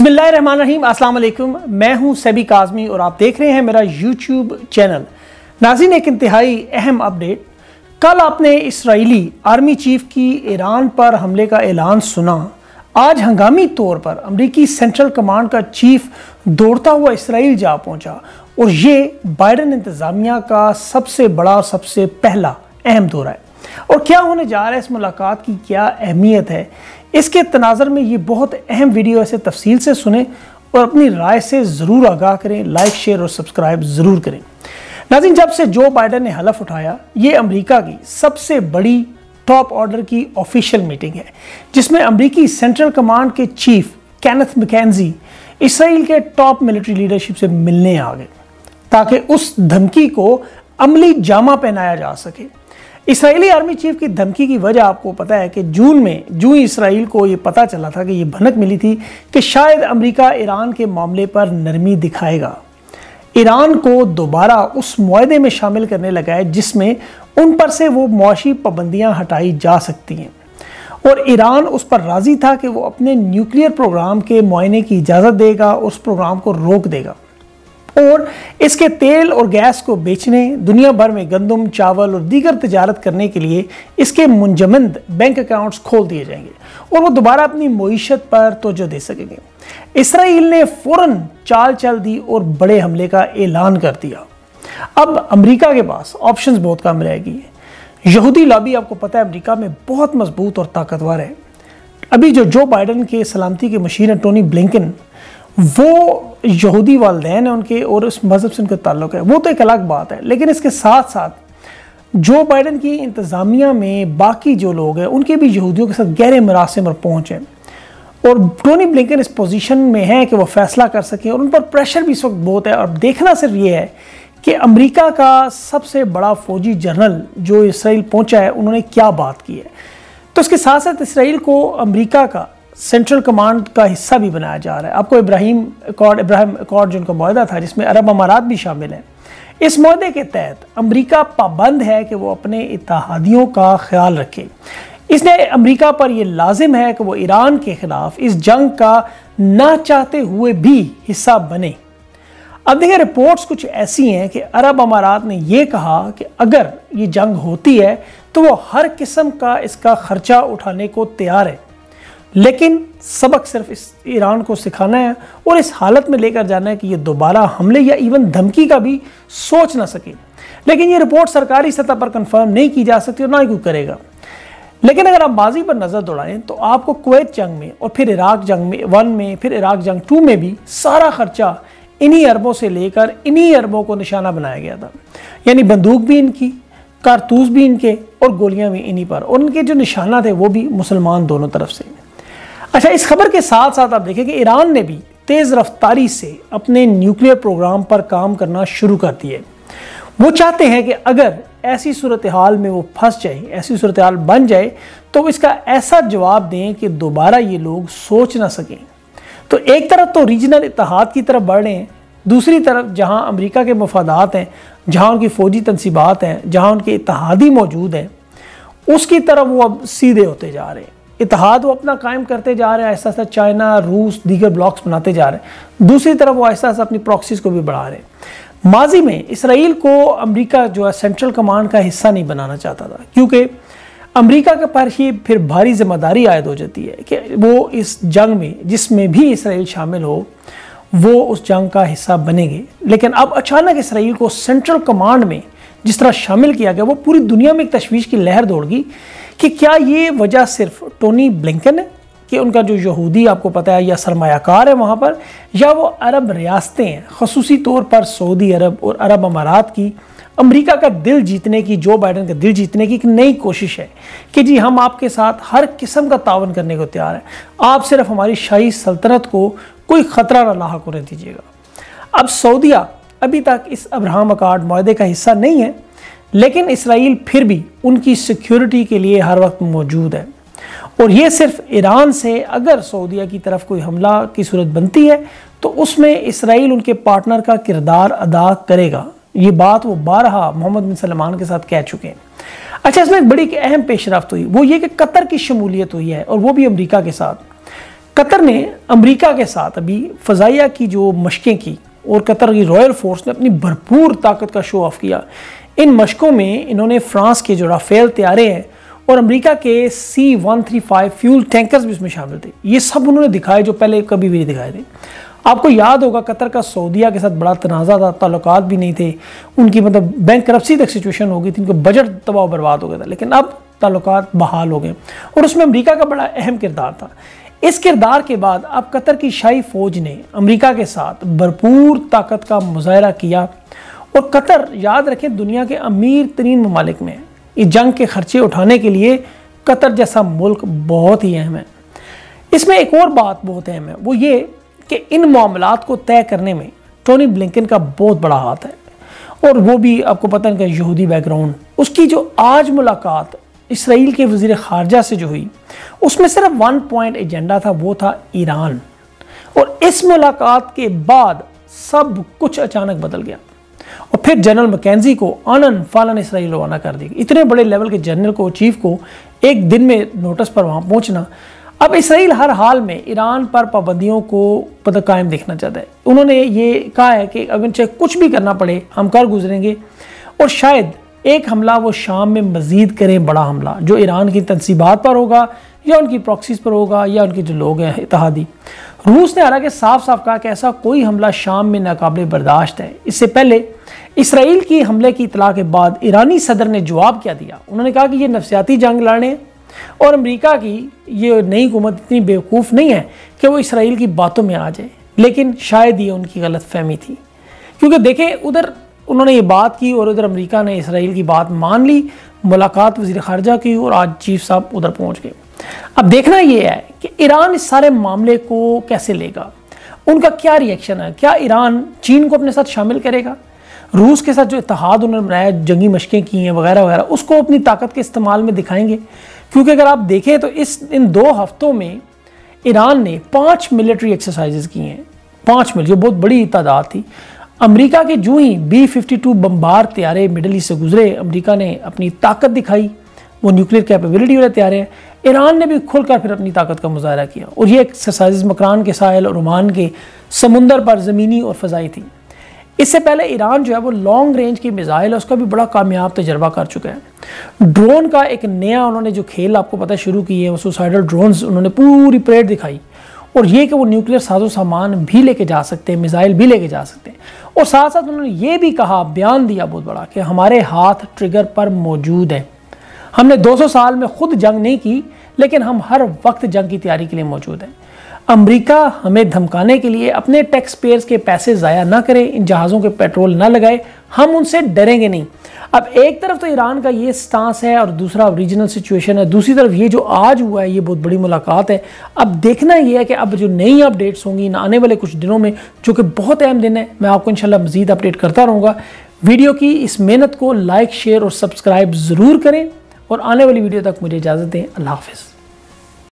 बिस्मिल्लाहिर्रहमानिर्रहीम, अस्सलाम वालेकुम। मैं हूं सैबी काज़मी और आप देख रहे हैं मेरा यूट्यूब चैनल। नाज़रीन, एक इंतहाई अहम अपडेट। कल आपने इसराइली आर्मी चीफ की ईरान पर हमले का ऐलान सुना। आज हंगामी तौर पर अमेरिकी सेंट्रल कमांड का चीफ दौड़ता हुआ इसराइल जा पहुंचा और ये बाइडन इंतज़ामिया का सबसे बड़ा और सबसे पहला अहम दौरा है। और क्या होने जा रहा है, इस मुलाकात की क्या अहमियत है, इसके तनाज़र में ये बहुत अहम वीडियो, ऐसे तफसील से सुने और अपनी राय से ज़रूर आगाह करें। लाइक, शेयर और सब्सक्राइब ज़रूर करें। नाज़रीन, जब से जो बाइडन ने हलफ उठाया, ये अमेरिका की सबसे बड़ी टॉप ऑर्डर की ऑफिशियल मीटिंग है जिसमें अमेरिकी सेंट्रल कमांड के चीफ कैन मकैनजी इसराइल के टॉप मिलिट्री लीडरशिप से मिलने आ गए ताकि उस धमकी को अमली जामा पहनाया जा सके। इसराइली आर्मी चीफ की धमकी की वजह आपको पता है कि जून में जून इसराइल को ये पता चला था कि ये भनक मिली थी कि शायद अमेरिका ईरान के मामले पर नरमी दिखाएगा, ईरान को दोबारा उस मुआहदे में शामिल करने लगा है जिसमें उन पर से वो मुआशी पाबंदियाँ हटाई जा सकती हैं। और ईरान उस पर राज़ी था कि वो अपने न्यूक्लियर प्रोग्राम के मुआयने की इजाज़त देगा, उस प्रोग्राम को रोक देगा और इसके तेल और गैस को बेचने, दुनिया भर में गंदम, चावल और दीगर तजारत करने के लिए इसके मुंजमद बैंक अकाउंट्स खोल दिए जाएंगे और वो दोबारा अपनी मईशत पर तवज्जो दे सकेंगे। इसराइल ने फ़ौरन चाल चल दी और बड़े हमले का ऐलान कर दिया। अब अमेरिका के पास ऑप्शंस बहुत कम रह गई है। यहूदी लॉबी आपको पता है अमेरिका में बहुत मजबूत और ताकतवर है। अभी जो जो बाइडन के सलामती के मशीन है टोनी ब्लिंकन, वो यहूदी वालदैन है उनके और उस मज़हब से उनका ताल्लुक़ है, वो तो एक अलग बात है। लेकिन इसके साथ साथ जो बाइडन की इंतज़ामिया में बाकी जो लोग हैं उनके भी यहूदियों के साथ गहरे मरासिम और पहुँच है और टोनी ब्लिंकन इस पोजीशन में है कि वो फैसला कर सकें और उन पर प्रेशर भी इस वक्त बहुत है। और देखना सिर्फ ये है कि अमेरिका का सबसे बड़ा फ़ौजी जनरल जो इसराइल पहुँचा है उन्होंने क्या बात की है। तो इसके साथ साथ इसराइल को अमेरिका का सेंट्रल कमांड का हिस्सा भी बनाया जा रहा है। आपको इब्राहिम अकॉर्ड्स जिनका मुआहदा था जिसमें अरब अमारात भी शामिल हैं, इस मुआहदे के तहत अमेरिका पाबंद है कि वो अपने इत्तहादियों का ख्याल रखे। इसलिए अमेरिका पर यह लाजिम है कि वो ईरान के ख़िलाफ़ इस जंग का ना चाहते हुए भी हिस्सा बने। अब देखिए, रिपोर्ट्स कुछ ऐसी हैं कि अरब अमारात ने यह कहा कि अगर ये जंग होती है तो वो हर किस्म का इसका ख़र्चा उठाने को तैयार है, लेकिन सबक सिर्फ इस ईरान को सिखाना है और इस हालत में लेकर जाना है कि ये दोबारा हमले या इवन धमकी का भी सोच ना सके। लेकिन ये रिपोर्ट सरकारी सतह पर कंफर्म नहीं की जा सकती और ना ही कोई करेगा। लेकिन अगर आप माजी पर नज़र दौड़ाएं तो आपको कुवैत जंग में और फिर इराक़ जंग में वन में फिर इराक़ जंग टू में भी सारा ख़र्चा इन्हीं अरबों से लेकर इन्हीं अरबों को निशाना बनाया गया था। यानी बंदूक भी इनकी, कारतूस भी इनके और गोलियाँ भी इन्हीं पर, और उनके जो निशाना थे वो भी मुसलमान दोनों तरफ से। अच्छा, इस खबर के साथ साथ आप देखें कि ईरान ने भी तेज़ रफ्तारी से अपने न्यूक्लियर प्रोग्राम पर काम करना शुरू कर दिया है। वो चाहते हैं कि अगर ऐसी सूरत हाल में वो फंस जाए, ऐसी सूरत हाल बन जाए तो इसका ऐसा जवाब दें कि दोबारा ये लोग सोच ना सकें। तो एक तरफ तो रीजनल इत्तेहाद की तरफ बढ़ रहे हैं, दूसरी तरफ जहाँ अमेरिका के मफादात हैं, जहाँ उनकी फ़ौजी तनसीबात हैं, जहाँ उनके इत्तेहादी मौजूद हैं, उसकी तरफ वो अब सीधे होते जा रहे हैं। इत्तेहाद वो अपना कायम करते जा रहे हैं, ऐसा ऐसा चाइना, रूस, दीगर ब्लॉक्स बनाते जा रहे हैं। दूसरी तरफ वो ऐसा ऐसा अपनी प्रॉक्सीज़ को भी बढ़ा रहे हैं। माजी में इसराइल को अमेरिका जो है सेंट्रल कमांड का हिस्सा नहीं बनाना चाहता था क्योंकि अमेरिका के पर ही फिर भारी जिम्मेदारी आयद हो जाती है कि वो इस जंग में जिसमें भी इसराइल शामिल हो वो उस जंग का हिस्सा बनेंगे। लेकिन अब अचानक इसराइल को सेंट्रल कमांड में जिस तरह शामिल किया गया, वो पूरी दुनिया में एक तशवीश की लहर दौड़गी कि क्या ये वजह सिर्फ टोनी ब्लिंकन है कि उनका जो यहूदी आपको पता है या सरमायाकार है वहाँ पर, या वो अरब रियासतें हैं, खसूसी तौर पर सऊदी अरब और अरब अमारात की अमेरिका का दिल जीतने की, जो बाइडन का दिल जीतने की एक नई कोशिश है कि जी हम आपके साथ हर किस्म का तावन करने को तैयार हैं, आप सिर्फ हमारी शाही सल्तनत को कोई ख़तरा ना लाहक होने दीजिएगा। अब सऊदिया अभी तक इस इब्राहिम अकॉर्ड्स मुआहदे का हिस्सा नहीं है, लेकिन इसराइल फिर भी उनकी सिक्योरिटी के लिए हर वक्त मौजूद है। और ये सिर्फ ईरान से अगर सऊदिया की तरफ कोई हमला की सूरत बनती है तो उसमें इसराइल उनके पार्टनर का किरदार अदा करेगा। ये बात वो बारहा मोहम्मद बिन सलमान के साथ कह चुके हैं। अच्छा, इसमें एक बड़ी अहम पेशरफ्त हुई, वो ये कि कतर की शमूलियत हुई है और वो भी अमेरिका के साथ। कतर ने अमेरिका के साथ अभी फ़ज़ाइया की जो मशकें की और कतर की रॉयल फोर्स ने अपनी भरपूर ताकत का शो ऑफ किया। इन मशकों में इन्होंने फ्रांस के जो राफेल तैयारे हैं और अमेरिका के C-135 फ्यूल टैंकर्स भी इसमें शामिल थे। ये सब उन्होंने दिखाए जो पहले कभी भी नहीं दिखाए थे। आपको याद होगा कतर का सऊदिया के साथ बड़ा तनाज़ा था, ताल्लुकात भी नहीं थे, उनकी मतलब बैंकरप्सी तक सिचुएशन हो गई थी, उनका बजट तबाह बर्बाद हो गया था, लेकिन अब ताल्लुकात बहाल हो गए और उसमें अमेरिका का बड़ा अहम किरदार था। इस किरदार के बाद अब कतर की शाही फ़ौज ने अमेरिका के साथ भरपूर ताकत का मुजाहरा किया और कतर याद रखें दुनिया के अमीर तरीन ममालिक में इस जंग के ख़र्चे उठाने के लिए कतर जैसा मुल्क बहुत ही अहम है। इसमें एक और बात बहुत अहम है, वो ये कि इन मामलात को तय करने में टोनी ब्लिंकन का बहुत बड़ा हाथ है और वो भी आपको पता है इनका यहूदी बैकग्राउंड। उसकी जो आज मुलाकात इसराइल के वज़ीर ख़ारजा से जो हुई उसमें सिर्फ 1 पॉइंट एजेंडा था, वो था ईरान। और इस मुलाकात के बाद सब कुछ अचानक बदल गया और फिर जनरल मैकेंजी को आनन फानन इसराइल रवाना कर दिया। इतने बड़े लेवल के जनरल को, चीफ को एक दिन में नोटिस पर वहाँ पहुँचना। अब इसराइल हर हाल में ईरान पर पाबंदियों को पता कायम देखना चाहता है। उन्होंने ये कहा है कि अगर चाहे कुछ भी करना पड़े हम कर गुजरेंगे और शायद एक हमला वो शाम में मज़ीद करें, बड़ा हमला जो ईरान की तनसीबात पर होगा या उनकी प्रॉक्सीज पर होगा या उनके जो लोग हैं इत्तहादी। रूस ने हालांकि साफ साफ कहा कि ऐसा कोई हमला शाम में नाकाबिल बर्दाश्त है। इससे पहले इसराइल की हमले की इतला के बाद ईरानी सदर ने जवाब क्या दिया, उन्होंने कहा कि ये नफसियाती जंग लड़ने और अमेरिका की ये नई हुकूमत इतनी बेवकूफ़ नहीं है कि वो इसराइल की बातों में आ जाए। लेकिन शायद ये उनकी गलत फहमी थी, क्योंकि देखें उधर उन्होंने ये बात की और उधर अमेरिका ने इसराइल की बात मान ली, मुलाकात वज़ीर ख़ारजा की और आज चीफ साहब उधर पहुंच गए। अब देखना ये है कि ईरान इस सारे मामले को कैसे लेगा, उनका क्या रिएक्शन है। क्या ईरान चीन को अपने साथ शामिल करेगा? रूस के साथ जो इत्तेहाद उन्होंने बनाया, जंगी मशकें की हैं वगैरह वगैरह, उसको अपनी ताकत के इस्तेमाल में दिखाएंगे? क्योंकि अगर आप देखें तो इन 2 हफ्तों में ईरान ने 5 मिलिट्री एक्सरसाइजेज़ की हैं, 5 मिलिट्री जो बहुत बड़ी तादाद थी। अमेरिका के जो ही B-52 बम्बार तैयारे मिडल ईस्ट से गुजरे, अमेरिका ने अपनी ताकत दिखाई, वो न्यूक्लियर कैपेबिलिटी वाले तैयारे हैं। ईरान ने भी खुलकर फिर अपनी ताकत का मुजाहरा किया और ये एक्सरसाइज मकरान के साहिल और ओमान के समुंदर पर ज़मीनी और फ़ज़ाई थी। इससे पहले ईरान जो है वो लॉन्ग रेंज की मिज़ाइल है, उसका भी बड़ा कामयाब तजर्बा कर चुका है। ड्रोन का एक नया उन्होंने जो खेल आपको पता है शुरू किए हैं, सुसाइडल ड्रोन्स, उन्होंने पूरी परेड दिखाई और ये कि वो न्यूक्लियर साजो सामान भी लेके जा सकते हैं, मिज़ाइल भी लेके जा सकते हैं। और साथ साथ उन्होंने ये भी कहा, बयान दिया बहुत बड़ा कि हमारे हाथ ट्रिगर पर मौजूद है। हमने 200 साल में खुद जंग नहीं की, लेकिन हम हर वक्त जंग की तैयारी के लिए मौजूद हैं। अमेरिका हमें धमकाने के लिए अपने टैक्स पेयर्स के पैसे ज़ाया ना करें, इन जहाज़ों के पेट्रोल ना लगाए, हम उनसे डरेंगे नहीं। अब एक तरफ तो ईरान का ये स्टांस है और दूसरा रीजनल सिचुएशन है, दूसरी तरफ ये जो आज हुआ है ये बहुत बड़ी मुलाकात है। अब देखना ये है कि अब जो नई अपडेट्स होंगी इन आने वाले कुछ दिनों में, जो कि बहुत अहम दिन है, मैं आपको इंशाल्लाह मज़ीद अपडेट करता रहूँगा। वीडियो की इस मेहनत को लाइक, शेयर और सब्सक्राइब ज़रूर करें और आने वाली वीडियो तक मुझे इजाज़त दें। अल्लाह हाफ़िज़।